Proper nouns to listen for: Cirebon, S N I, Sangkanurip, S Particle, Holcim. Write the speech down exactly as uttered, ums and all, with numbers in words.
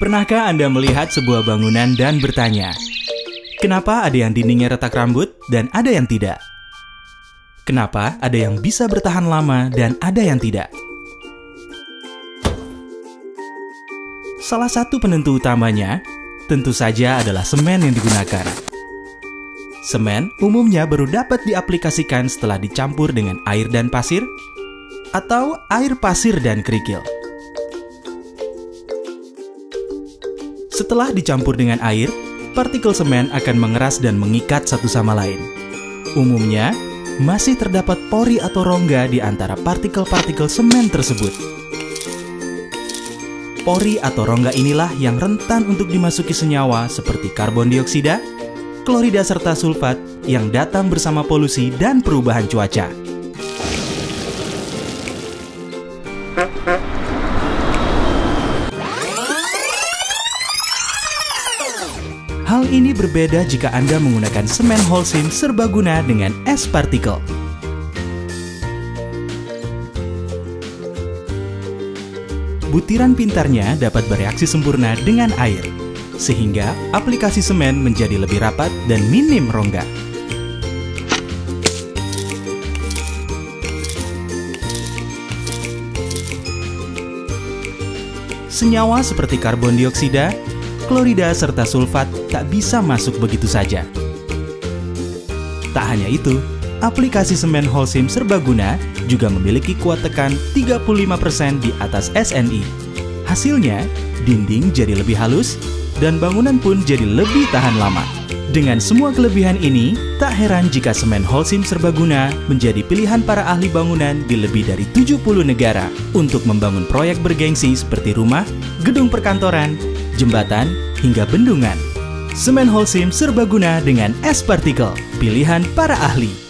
Pernahkah Anda melihat sebuah bangunan dan bertanya, kenapa ada yang dindingnya retak rambut dan ada yang tidak? Kenapa ada yang bisa bertahan lama dan ada yang tidak? Salah satu penentu utamanya, tentu saja adalah semen yang digunakan. Semen umumnya baru dapat diaplikasikan setelah dicampur dengan air dan pasir, atau air pasir dan kerikil. Setelah dicampur dengan air, partikel semen akan mengeras dan mengikat satu sama lain. Umumnya, masih terdapat pori atau rongga di antara partikel-partikel semen tersebut. Pori atau rongga inilah yang rentan untuk dimasuki senyawa seperti karbon dioksida, klorida serta sulfat yang datang bersama polusi dan perubahan cuaca. Hal ini berbeda jika Anda menggunakan semen Holcim serbaguna dengan S Particle. Butiran pintarnya dapat bereaksi sempurna dengan air, sehingga aplikasi semen menjadi lebih rapat dan minim rongga. Senyawa seperti karbon dioksida, klorida serta sulfat tak bisa masuk begitu saja. Tak hanya itu, aplikasi semen Holcim serbaguna juga memiliki kuat tekan tiga puluh lima persen di atas S N I. Hasilnya, dinding jadi lebih halus dan bangunan pun jadi lebih tahan lama. Dengan semua kelebihan ini, tak heran jika semen Holcim serbaguna menjadi pilihan para ahli bangunan di lebih dari tujuh puluh negara untuk membangun proyek bergengsi seperti rumah, gedung perkantoran, jembatan, hingga bendungan. Semen Holcim serbaguna dengan S Particle, pilihan para ahli.